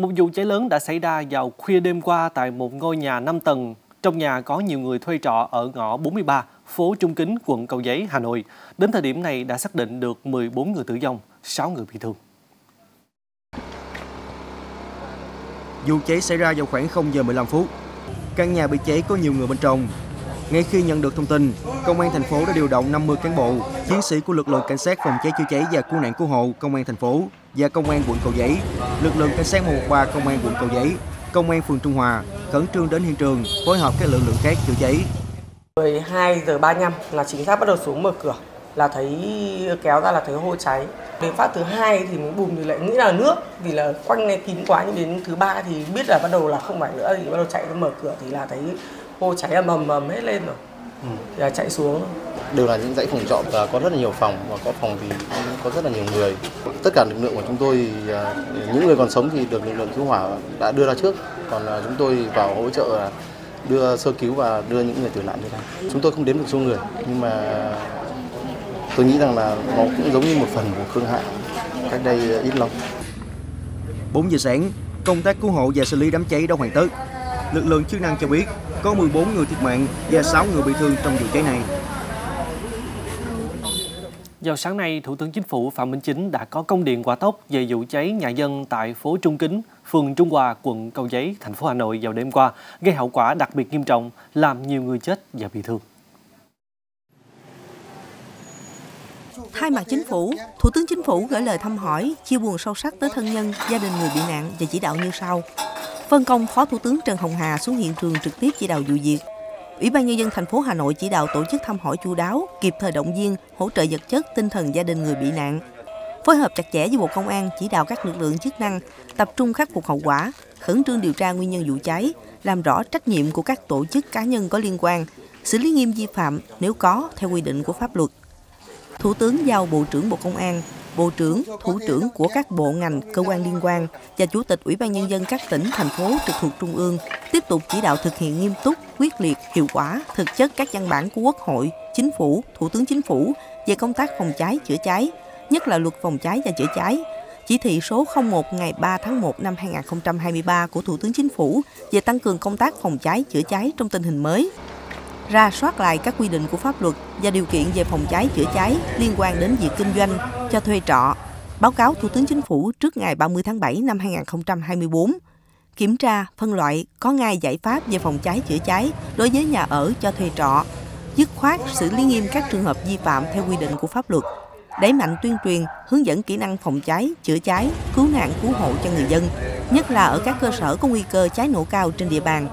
Một vụ cháy lớn đã xảy ra vào khuya đêm qua tại một ngôi nhà 5 tầng. Trong nhà có nhiều người thuê trọ ở ngõ 43, phố Trung Kính, quận Cầu Giấy, Hà Nội. Đến thời điểm này đã xác định được 14 người tử vong, 6 người bị thương. Vụ cháy xảy ra vào khoảng 0 giờ 15 phút. Căn nhà bị cháy có nhiều người bên trong. Ngay khi nhận được thông tin, công an thành phố đã điều động 50 cán bộ, chiến sĩ của lực lượng cảnh sát phòng cháy chữa cháy và cứu nạn cứu hộ công an thành phố và công an quận Cầu Giấy, lực lượng cảnh sát 113 công an quận Cầu Giấy, công an phường Trung Hòa khẩn trương đến hiện trường phối hợp các lực lượng khác chữa cháy. 12:35 là trinh sát bắt đầu xuống mở cửa, là thấy kéo ra là thấy hôi cháy. Đến phát thứ 2 thì mình bùm thì lại nghĩ là nước, vì là quanh này kín quá, nhưng đến thứ 3 thì biết là bắt đầu là không phải nữa, thì bắt đầu chạy ra mở cửa thì là thấy hôi cháy là mầm mầm hết lên rồi. Thì là chạy xuống. Đều là những dãy phòng trọ và có rất là nhiều phòng, và có phòng thì có rất là nhiều người. Tất cả lực lượng của chúng tôi, những người còn sống thì được lực lượng cứu hỏa đã đưa ra trước, còn chúng tôi vào hỗ trợ đưa sơ cứu và đưa những người tử nạn lên. Chúng tôi không đếm được số người, nhưng mà tôi nghĩ rằng là nó cũng giống như một phần của Khương Hạ cách đây ít lâu. 4 giờ sáng, công tác cứu hộ và xử lý đám cháy đã hoàn tất. Lực lượng chức năng cho biết có 14 người thiệt mạng và 6 người bị thương trong vụ cháy này. Vào sáng nay, Thủ tướng Chính phủ Phạm Minh Chính đã có công điện hỏa tốc về vụ cháy nhà dân tại phố Trung Kính, phường Trung Hòa, quận Cầu Giấy, thành phố Hà Nội vào đêm qua, gây hậu quả đặc biệt nghiêm trọng, làm nhiều người chết và bị thương. Thay mặt Chính phủ, Thủ tướng Chính phủ gửi lời thăm hỏi, chia buồn sâu sắc tới thân nhân, gia đình người bị nạn và chỉ đạo như sau. Phân công Phó Thủ tướng Trần Hồng Hà xuống hiện trường trực tiếp chỉ đạo vụ việc. Ủy ban nhân dân thành phố Hà Nội chỉ đạo tổ chức thăm hỏi chu đáo, kịp thời động viên, hỗ trợ vật chất, tinh thần gia đình người bị nạn. Phối hợp chặt chẽ với Bộ Công an chỉ đạo các lực lượng chức năng tập trung khắc phục hậu quả, khẩn trương điều tra nguyên nhân vụ cháy, làm rõ trách nhiệm của các tổ chức cá nhân có liên quan, xử lý nghiêm vi phạm nếu có theo quy định của pháp luật. Thủ tướng giao Bộ trưởng Bộ Công an, Bộ trưởng, Thủ trưởng của các bộ ngành, cơ quan liên quan và Chủ tịch Ủy ban Nhân dân các tỉnh, thành phố trực thuộc Trung ương tiếp tục chỉ đạo thực hiện nghiêm túc, quyết liệt, hiệu quả, thực chất các văn bản của Quốc hội, Chính phủ, Thủ tướng Chính phủ về công tác phòng cháy, chữa cháy, nhất là luật phòng cháy và chữa cháy, chỉ thị số 01 ngày 3 tháng 1 năm 2023 của Thủ tướng Chính phủ về tăng cường công tác phòng cháy, chữa cháy trong tình hình mới. Ra soát lại các quy định của pháp luật và điều kiện về phòng cháy chữa cháy liên quan đến việc kinh doanh, cho thuê trọ, báo cáo Thủ tướng Chính phủ trước ngày 30 tháng 7 năm 2024, kiểm tra, phân loại, có ngay giải pháp về phòng cháy chữa cháy đối với nhà ở cho thuê trọ, dứt khoát xử lý nghiêm các trường hợp vi phạm theo quy định của pháp luật, đẩy mạnh tuyên truyền, hướng dẫn kỹ năng phòng cháy, chữa cháy, cứu nạn, cứu hộ cho người dân, nhất là ở các cơ sở có nguy cơ cháy nổ cao trên địa bàn.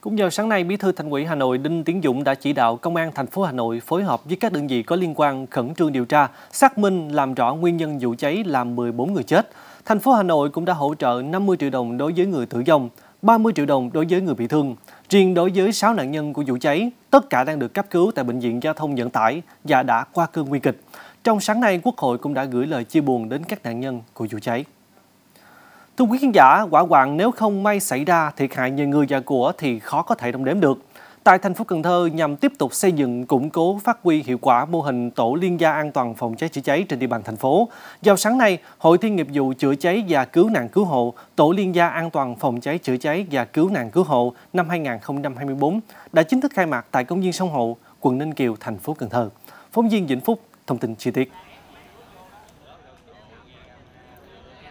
Cũng vào sáng nay, Bí thư Thành ủy Hà Nội Đinh Tiến Dũng đã chỉ đạo Công an thành phố Hà Nội phối hợp với các đơn vị có liên quan khẩn trương điều tra, xác minh làm rõ nguyên nhân vụ cháy làm 14 người chết. Thành phố Hà Nội cũng đã hỗ trợ 50 triệu đồng đối với người tử vong, 30 triệu đồng đối với người bị thương. Riêng đối với 6 nạn nhân của vụ cháy, tất cả đang được cấp cứu tại Bệnh viện Giao thông Vận tải và đã qua cơn nguy kịch. Trong sáng nay, Quốc hội cũng đã gửi lời chia buồn đến các nạn nhân của vụ cháy. Thưa quý khán giả, hỏa hoạn nếu không may xảy ra, thiệt hại về người và của thì khó có thể đong đếm được. Tại thành phố Cần Thơ, nhằm tiếp tục xây dựng, củng cố, phát huy hiệu quả mô hình tổ liên gia an toàn phòng cháy chữa cháy trên địa bàn thành phố, vào sáng nay, Hội Thi nghiệp vụ chữa cháy và cứu nạn cứu hộ, tổ liên gia an toàn phòng cháy chữa cháy và cứu nạn cứu hộ năm 2024 đã chính thức khai mạc tại công viên Sông Hậu, quận Ninh Kiều, thành phố Cần Thơ. Phóng viên Vĩnh Phúc thông tin chi tiết.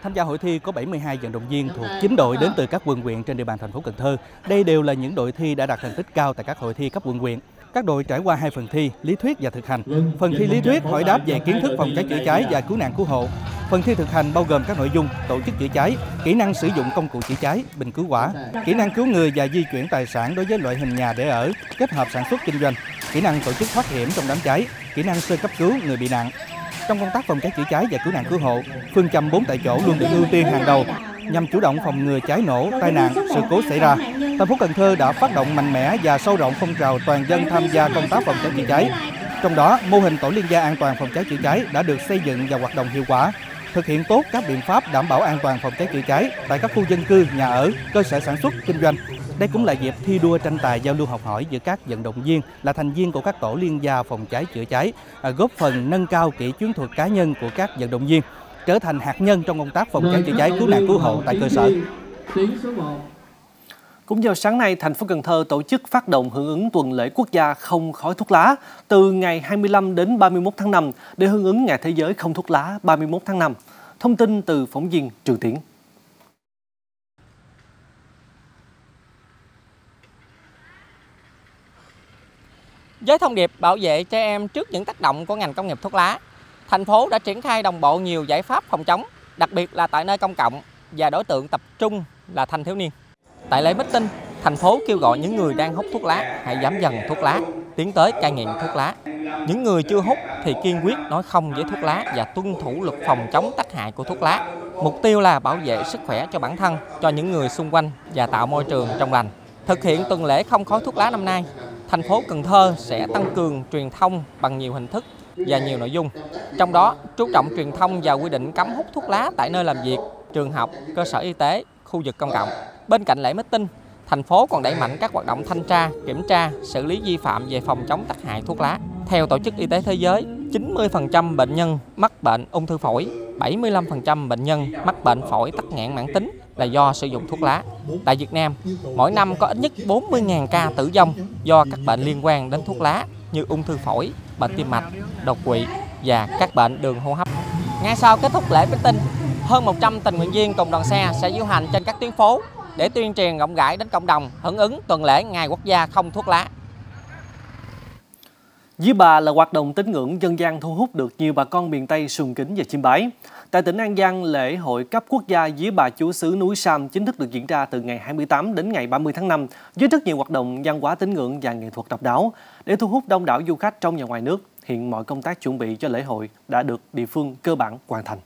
Tham gia hội thi có 72 vận động viên thuộc 9 đội đến từ các quận huyện trên địa bàn thành phố Cần Thơ. Đây đều là những đội thi đã đạt thành tích cao tại các hội thi cấp quận huyện. Các đội trải qua 2 phần thi, lý thuyết và thực hành. Phần thi lý thuyết hỏi đáp về kiến thức phòng cháy chữa cháy và cứu nạn cứu hộ. Phần thi thực hành bao gồm các nội dung tổ chức chữa cháy, kỹ năng sử dụng công cụ chữa cháy, bình cứu hỏa, kỹ năng cứu người và di chuyển tài sản đối với loại hình nhà để ở, kết hợp sản xuất kinh doanh, kỹ năng tổ chức thoát hiểm trong đám cháy, kỹ năng sơ cấp cứu người bị nạn. Trong công tác phòng cháy chữa cháy và cứu nạn cứu hộ, phương châm 4 tại chỗ luôn được ưu tiên hàng đầu nhằm chủ động phòng ngừa cháy nổ, tai nạn, sự cố xảy ra. Thành phố Cần Thơ đã phát động mạnh mẽ và sâu rộng phong trào toàn dân tham gia công tác phòng cháy chữa cháy. Trong đó, mô hình tổ liên gia an toàn phòng cháy chữa cháy đã được xây dựng và hoạt động hiệu quả, thực hiện tốt các biện pháp đảm bảo an toàn phòng cháy chữa cháy tại các khu dân cư, nhà ở, cơ sở sản xuất, kinh doanh. Đây cũng là dịp thi đua tranh tài giao lưu học hỏi giữa các vận động viên là thành viên của các tổ liên gia phòng cháy chữa cháy, góp phần nâng cao kỹ chiến thuật cá nhân của các vận động viên. trở thành hạt nhân trong công tác phòng cháy chữa cháy, cứu nạn cứu hộ tại cơ sở. Cũng vào sáng nay, thành phố Cần Thơ tổ chức phát động hưởng ứng tuần lễ quốc gia không khói thuốc lá từ ngày 25 đến 31 tháng 5 để hưởng ứng Ngày Thế giới không thuốc lá 31 tháng 5. Thông tin từ phóng viên Trường Tiến. Với thông điệp bảo vệ trẻ em trước những tác động của ngành công nghiệp thuốc lá, thành phố đã triển khai đồng bộ nhiều giải pháp phòng chống, đặc biệt là tại nơi công cộng và đối tượng tập trung là thanh thiếu niên. Tại lễ meeting, thành phố kêu gọi những người đang hút thuốc lá hãy giảm dần thuốc lá, tiến tới cai nghiện thuốc lá. Những người chưa hút thì kiên quyết nói không với thuốc lá và tuân thủ luật phòng chống tác hại của thuốc lá. Mục tiêu là bảo vệ sức khỏe cho bản thân, cho những người xung quanh và tạo môi trường trong lành. Thực hiện tuần lễ không khói thuốc lá năm nay, thành phố Cần Thơ sẽ tăng cường truyền thông bằng nhiều hình thức và nhiều nội dung. Trong đó, chú trọng truyền thông và quy định cấm hút thuốc lá tại nơi làm việc, trường học, cơ sở y tế, khu vực công cộng. Bên cạnh lễ meeting, thành phố còn đẩy mạnh các hoạt động thanh tra, kiểm tra, xử lý vi phạm về phòng chống tác hại thuốc lá. Theo Tổ chức Y tế Thế giới, 90% bệnh nhân mắc bệnh ung thư phổi, 75% bệnh nhân mắc bệnh phổi tắc nghẽn mãn tính là do sử dụng thuốc lá. Tại Việt Nam, mỗi năm có ít nhất 40.000 ca tử vong do các bệnh liên quan đến thuốc lá như ung thư phổi, bệnh tim mạch, đột quỵ và các bệnh đường hô hấp. Ngay sau kết thúc lễ meeting, hơn 100 tình nguyện viên cùng đoàn xe sẽ diễu hành trên các tuyến phố để tuyên truyền rộng rãi đến cộng đồng hưởng ứng tuần lễ Ngày Quốc gia không thuốc lá. Día bà là hoạt động tín ngưỡng dân gian thu hút được nhiều bà con miền Tây sùng kính và chiêm bái. Tại tỉnh An Giang, lễ hội cấp quốc gia Día Bà Chúa xứ núi Sam chính thức được diễn ra từ ngày 28 đến ngày 30 tháng 5 với rất nhiều hoạt động văn hóa tín ngưỡng và nghệ thuật độc đáo để thu hút đông đảo du khách trong và ngoài nước. Hiện mọi công tác chuẩn bị cho lễ hội đã được địa phương cơ bản hoàn thành.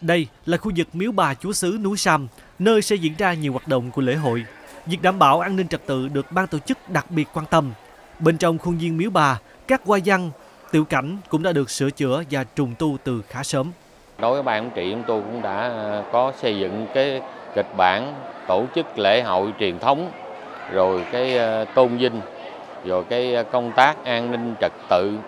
Đây là khu vực miếu bà Chúa xứ núi Sam, nơi sẽ diễn ra nhiều hoạt động của lễ hội. Việc đảm bảo an ninh trật tự được ban tổ chức đặc biệt quan tâm. Bên trong khuôn viên miếu bà, các hoa văn, tiểu cảnh cũng đã được sửa chữa và trùng tu từ khá sớm. Đối với ban quản trị, chúng tôi cũng đã có xây dựng cái kịch bản tổ chức lễ hội truyền thống, rồi cái tôn vinh, rồi cái công tác an ninh trật tự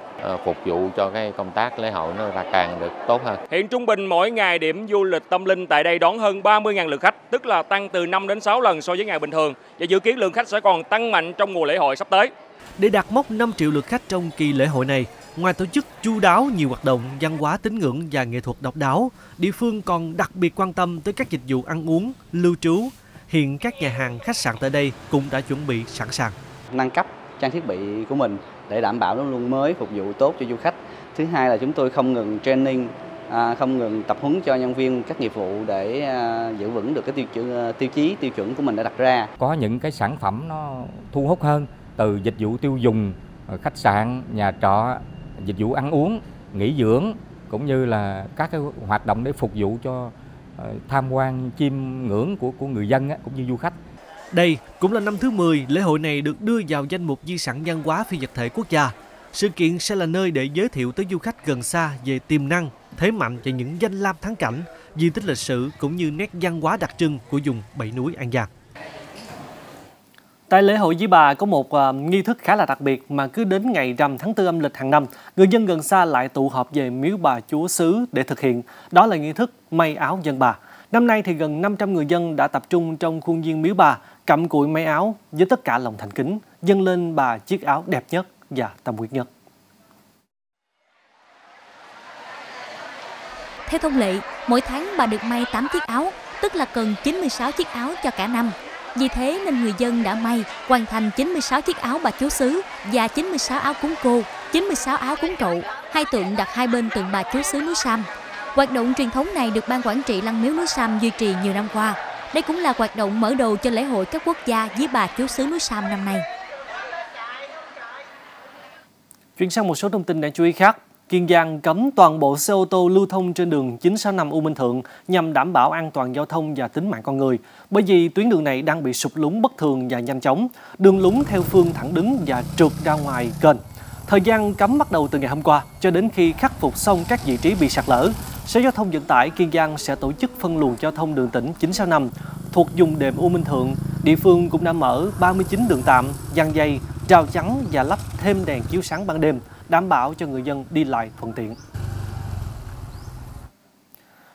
phục vụ cho cái công tác lễ hội nó càng được tốt hơn. Hiện trung bình mỗi ngày điểm du lịch tâm linh tại đây đón hơn 30.000 lượt khách, tức là tăng từ 5 đến 6 lần so với ngày bình thường và dự kiến lượng khách sẽ còn tăng mạnh trong mùa lễ hội sắp tới. Để đạt mốc 5 triệu lượt khách trong kỳ lễ hội này, ngoài tổ chức chu đáo nhiều hoạt động văn hóa tín ngưỡng và nghệ thuật độc đáo, địa phương còn đặc biệt quan tâm tới các dịch vụ ăn uống, lưu trú. Hiện các nhà hàng, khách sạn tại đây cũng đã chuẩn bị sẵn sàng. Nâng cấp trang thiết bị của mình để đảm bảo nó luôn mới, phục vụ tốt cho du khách. Thứ hai là chúng tôi không ngừng training, không ngừng tập huấn cho nhân viên các nghiệp vụ để giữ vững được cái tiêu chí tiêu chuẩn của mình đã đặt ra. Có những cái sản phẩm nó thu hút hơn từ dịch vụ tiêu dùng, khách sạn, nhà trọ, dịch vụ ăn uống, nghỉ dưỡng cũng như là các cái hoạt động để phục vụ cho tham quan chiêm ngưỡng của người dân cũng như du khách. Đây cũng là năm thứ 10 lễ hội này được đưa vào danh mục di sản văn hóa phi vật thể quốc gia. Sự kiện sẽ là nơi để giới thiệu tới du khách gần xa về tiềm năng, thế mạnh và những danh lam thắng cảnh, di tích lịch sử cũng như nét văn hóa đặc trưng của vùng Bảy Núi An Giang. Tại lễ hội Día Bà có một nghi thức khá là đặc biệt mà cứ đến ngày rằm tháng 4 âm lịch hàng năm, người dân gần xa lại tụ họp về miếu bà Chúa xứ để thực hiện. Đó là nghi thức may áo dân bà. Năm nay thì gần 500 người dân đã tập trung trong khuôn viên miếu bà, cặm cụi may áo với tất cả lòng thành kính, dâng lên bà chiếc áo đẹp nhất và tâm huyết nhất. Theo thông lệ, mỗi tháng bà được may 8 chiếc áo, tức là cần 96 chiếc áo cho cả năm. Vì thế nên người dân đã may hoàn thành 96 chiếc áo bà Chúa xứ và 96 áo cúng cô, 96 áo cúng trậu, hai tượng đặt hai bên tượng bà Chúa xứ núi Sam. Hoạt động truyền thống này được ban quản trị lăng miếu núi Sam duy trì nhiều năm qua. Đây cũng là hoạt động mở đầu cho lễ hội các quốc gia Día Bà Chúa xứ núi Sam năm nay. Chuyển sang một số thông tin đáng chú ý khác. Kiên Giang cấm toàn bộ xe ô tô lưu thông trên đường 965 U Minh Thượng nhằm đảm bảo an toàn giao thông và tính mạng con người. Bởi vì tuyến đường này đang bị sụp lún bất thường và nhanh chóng, đường lún theo phương thẳng đứng và trượt ra ngoài kênh. Thời gian cấm bắt đầu từ ngày hôm qua cho đến khi khắc phục xong các vị trí bị sạt lở. Sở Giao thông Vận tải Kiên Giang sẽ tổ chức phân luồng giao thông đường tỉnh 965 thuộc vùng đệm U Minh Thượng. Địa phương cũng đã mở 39 đường tạm, dàn dây, rào chắn và lắp thêm đèn chiếu sáng ban đêm đảm bảo cho người dân đi lại thuận tiện.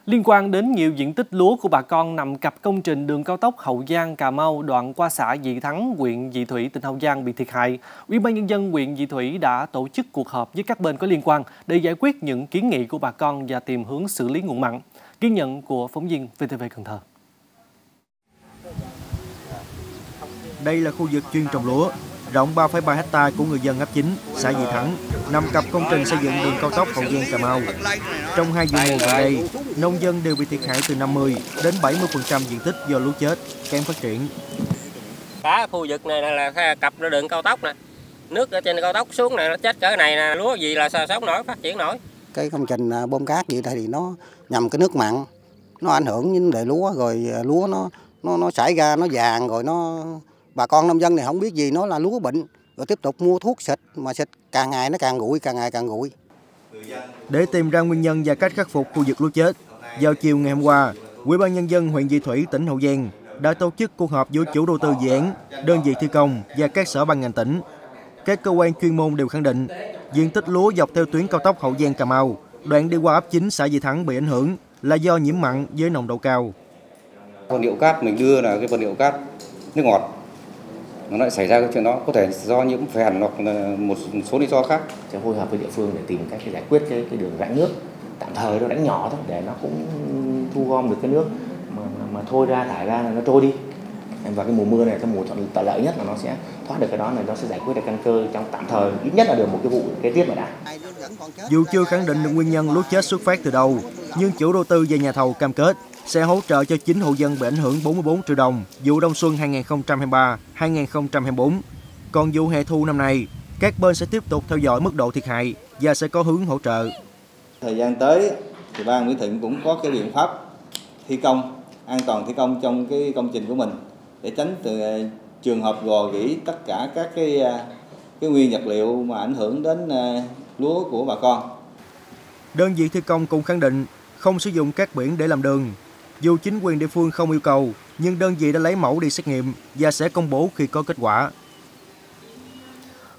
Liên quan đến nhiều diện tích lúa của bà con nằm cặp công trình đường cao tốc Hậu Giang-Cà Mau đoạn qua xã Dị Thắng, huyện Dị Thủy, tỉnh Hậu Giang bị thiệt hại, Ủy ban Nhân dân huyện Dị Thủy đã tổ chức cuộc họp với các bên có liên quan để giải quyết những kiến nghị của bà con và tìm hướng xử lý nguồn mặn. Ghi nhận của phóng viên VTV Cần Thơ. Đây là khu vực chuyên trồng lúa, rộng 3,3 ha của người dân ấp 9, xã Dị Thắng, nằm cặp công trình xây dựng đường cao tốc Hậu Giang - Cà Mau. Trong hai vụ mùa gần đây, nông dân đều bị thiệt hại từ 50 đến 70% diện tích do lúa chết, kém phát triển. Cả khu vực này là cặp đường cao tốc nè, nước ở trên cao tốc xuống này nó chết cỡ này nè, lúa gì là sống nổi, phát triển nổi. Cái công trình bơm cát vậy thì nó nhằm cái nước mặn, nó ảnh hưởng đến đời lúa, rồi lúa nó xảy ra nó vàng rồi nó. Bà con nông dân này không biết gì, nó là lúa bệnh, rồi tiếp tục mua thuốc xịt, mà xịt càng ngày nó càng nguội, càng ngày càng nguội. Để tìm ra nguyên nhân và cách khắc phục khu vực lúa chết, vào chiều ngày hôm qua, Ủy ban Nhân dân huyện Dị Thủy, tỉnh Hậu Giang đã tổ chức cuộc họp giữa chủ đầu tư dự án, đơn vị thi công và các sở ban ngành tỉnh. Các cơ quan chuyên môn đều khẳng định, diện tích lúa dọc theo tuyến cao tốc Hậu Giang - Cà Mau, đoạn đi qua ấp 9 xã Dị Thắng bị ảnh hưởng là do nhiễm mặn với nồng độ cao. Vật liệu cát mình đưa là cái vật liệu cát nước ngọt. Nó lại xảy ra cái chuyện đó, có thể do những phèn hoặc là một số lý do khác. Sẽ phối hợp với địa phương để tìm cách để giải quyết cái đường rãnh nước tạm thời, nó rãnh nhỏ thôi để nó cũng thu gom được cái nước mà thôi ra thải ra là nó trôi đi. Và cái mùa mưa này, cái mùa thuận lợi nhất là nó sẽ thoát được cái đó, này nó sẽ giải quyết được căn cơ trong tạm thời, ít nhất là được một cái vụ kế tiếp mà đã. Dù chưa khẳng định được nguyên nhân lúa chết xuất phát từ đâu, nhưng chủ đầu tư và nhà thầu cam kết sẽ hỗ trợ cho 9 hộ dân bị ảnh hưởng 44 triệu đồng vụ đông xuân 2023-2024. Còn vụ hè thu năm nay, các bên sẽ tiếp tục theo dõi mức độ thiệt hại và sẽ có hướng hỗ trợ. Thời gian tới thì ban Nguyễn Thịnh cũng có cái biện pháp thi công an toàn, thi công trong cái công trình của mình để tránh từ trường hợp gò gỉ tất cả các cái nguyên vật liệu mà ảnh hưởng đến lúa của bà con. Đơn vị thi công cũng khẳng định không sử dụng cát biển để làm đường. Dù chính quyền địa phương không yêu cầu, nhưng đơn vị đã lấy mẫu đi xét nghiệm và sẽ công bố khi có kết quả.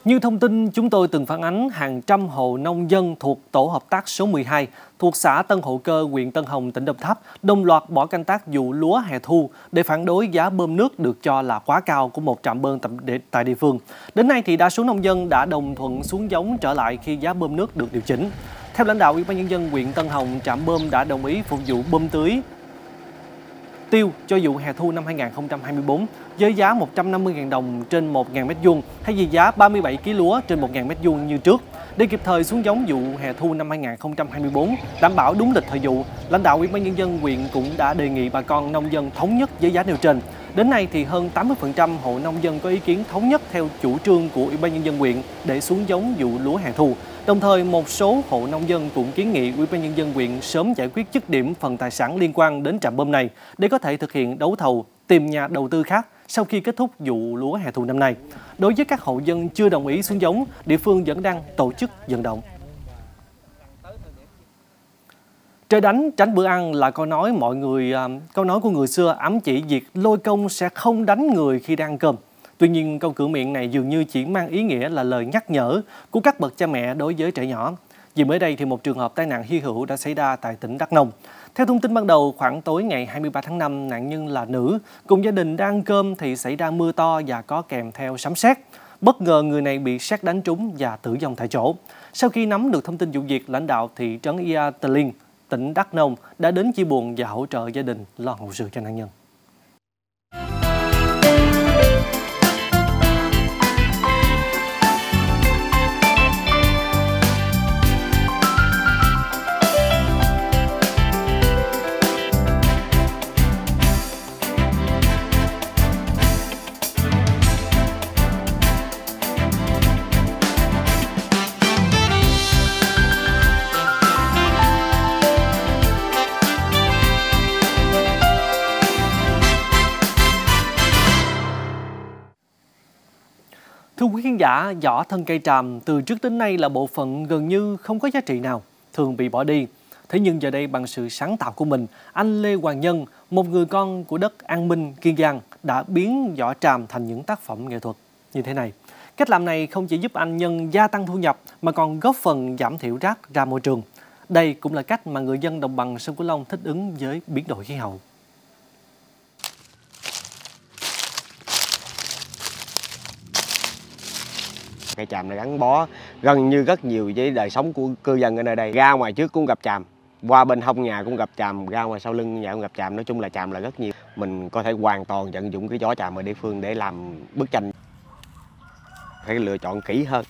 Như thông tin chúng tôi từng phản ánh, hàng trăm hộ nông dân thuộc tổ hợp tác số 12 thuộc xã Tân Hộ Cơ, huyện Tân Hồng, tỉnh Đồng Tháp đồng loạt bỏ canh tác vụ lúa hè thu để phản đối giá bơm nước được cho là quá cao của một trạm bơm tại địa phương. Đến nay thì đa số nông dân đã đồng thuận xuống giống trở lại khi giá bơm nước được điều chỉnh. Theo lãnh đạo Ủy ban Nhân dân huyện Tân Hồng, trạm bơm đã đồng ý phục vụ bơm tưới tiêu cho vụ hè thu năm 2024 với giá 150.000 đồng trên 1.000 m2 thay vì giá 37 kg lúa trên 1.000 m2 như trước. Để kịp thời xuống giống vụ hè thu năm 2024 đảm bảo đúng lịch thời vụ, lãnh đạo Ủy ban Nhân dân huyện cũng đã đề nghị bà con nông dân thống nhất với giá nêu trên. Đến nay thì hơn 80% hộ nông dân có ý kiến thống nhất theo chủ trương của Ủy ban Nhân dân huyện để xuống giống vụ lúa hè thu. Đồng thời, một số hộ nông dân cũng kiến nghị Ủy ban Nhân dân huyện sớm giải quyết dứt điểm phần tài sản liên quan đến trạm bơm này để có thể thực hiện đấu thầu, tìm nhà đầu tư khác sau khi kết thúc vụ lúa hè thu năm nay. Đối với các hộ dân chưa đồng ý xuống giống, địa phương vẫn đang tổ chức vận động. Trời đánh tránh bữa ăn là câu nói của người xưa ám chỉ việc lôi công sẽ không đánh người khi đang ăn cơm. Tuy nhiên, câu cửa miệng này dường như chỉ mang ý nghĩa là lời nhắc nhở của các bậc cha mẹ đối với trẻ nhỏ. Vì mới đây thì một trường hợp tai nạn hy hữu đã xảy ra tại tỉnh Đắk Nông. Theo thông tin ban đầu, khoảng tối ngày 23 tháng 5, nạn nhân là nữ, cùng gia đình đang ăn cơm thì xảy ra mưa to và có kèm theo sấm sét. Bất ngờ người này bị sét đánh trúng và tử vong tại chỗ. Sau khi nắm được thông tin vụ việc, lãnh đạo thị trấn Ia Tờ Linh, tỉnh Đắk Nông đã đến chia buồn và hỗ trợ gia đình lo hậu sự cho nạn nhân. Thưa quý khán giả, vỏ thân cây tràm từ trước đến nay là bộ phận gần như không có giá trị nào, thường bị bỏ đi. Thế nhưng giờ đây, bằng sự sáng tạo của mình, anh Lê Hoàng Nhân, một người con của đất An Minh, Kiên Giang, đã biến vỏ tràm thành những tác phẩm nghệ thuật như thế này. Cách làm này không chỉ giúp anh Nhân gia tăng thu nhập mà còn góp phần giảm thiểu rác ra môi trường. Đây cũng là cách mà người dân đồng bằng sông Cửu Long thích ứng với biến đổi khí hậu. Cây tràm này gắn bó gần như rất nhiều với đời sống của cư dân ở nơi đây. Ra ngoài trước cũng gặp tràm, qua bên hông nhà cũng gặp tràm, ra ngoài sau lưng nhà cũng gặp tràm. Nói chung là tràm là rất nhiều. Mình có thể hoàn toàn tận dụng cái vỏ tràm ở địa phương để làm bức tranh. Phải lựa chọn kỹ hơn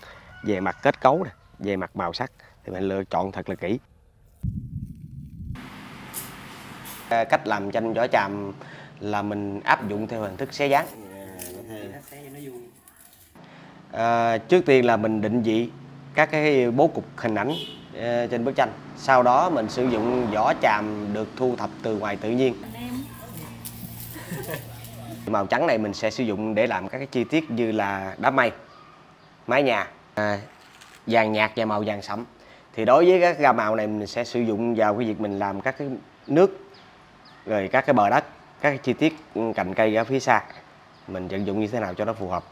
về mặt kết cấu, về mặt màu sắc thì mình lựa chọn thật là kỹ. Cách làm tranh vỏ tràm là mình áp dụng theo hình thức xé dán. Trước tiên là mình định vị các cái bố cục hình ảnh trên bức tranh. Sau đó mình sử dụng vỏ tràm được thu thập từ ngoài tự nhiên. Màu trắng này mình sẽ sử dụng để làm các cái chi tiết như là đám mây, mái nhà, vàng nhạt và màu vàng sẫm. Thì đối với các gam màu này mình sẽ sử dụng vào cái việc mình làm các cái nước, rồi các cái bờ đất, các cái chi tiết cành cây ở phía xa. Mình vận dụng như thế nào cho nó phù hợp.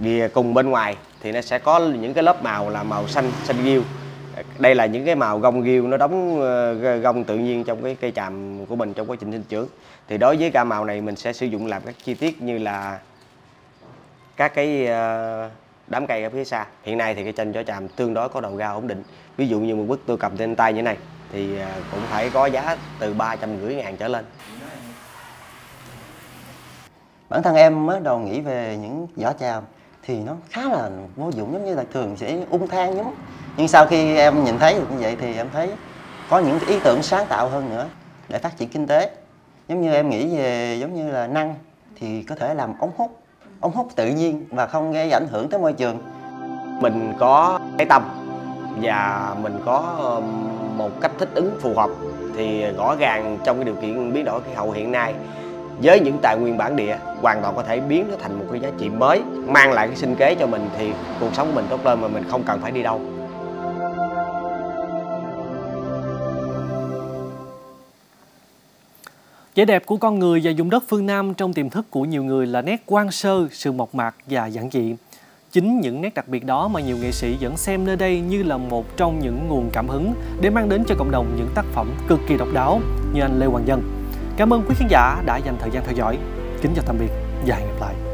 Vì cùng bên ngoài thì nó sẽ có những cái lớp màu là màu xanh, xanh ghiêu. Đây là những cái màu gông ghiêu, nó đóng gông tự nhiên trong cái cây tràm của mình trong quá trình sinh trưởng. Thì đối với gam màu này mình sẽ sử dụng làm các chi tiết như là các cái đám cây ở phía xa. Hiện nay thì cái tranh vỏ tràm tương đối có đầu ra ổn định. Ví dụ như một bức tôi cầm trên tay như thế này thì cũng phải có giá từ 350.000 trở lên. Bản thân em mới đầu nghĩ về những vỏ tràm thì nó khá là vô dụng, giống như là thường sẽ ung thang giống. Nhưng sau khi em nhìn thấy được như vậy thì em thấy có những ý tưởng sáng tạo hơn nữa để phát triển kinh tế. Giống như em nghĩ về giống như là năng thì có thể làm ống hút tự nhiên và không gây ảnh hưởng tới môi trường. Mình có cái tâm và mình có một cách thích ứng phù hợp thì rõ ràng trong cái điều kiện biến đổi khí hậu hiện nay, với những tài nguyên bản địa hoàn toàn có thể biến nó thành một cái giá trị mới, mang lại cái sinh kế cho mình thì cuộc sống của mình tốt lên mà mình không cần phải đi đâu. Vẻ đẹp của con người và vùng đất phương Nam trong tiềm thức của nhiều người là nét hoang sơ, sự mộc mạc và giản dị. Chính những nét đặc biệt đó mà nhiều nghệ sĩ vẫn xem nơi đây như là một trong những nguồn cảm hứng để mang đến cho cộng đồng những tác phẩm cực kỳ độc đáo như anh Lê Hoàng Nhân. Cảm ơn quý khán giả đã dành thời gian theo dõi. Kính chào tạm biệt và hẹn gặp lại.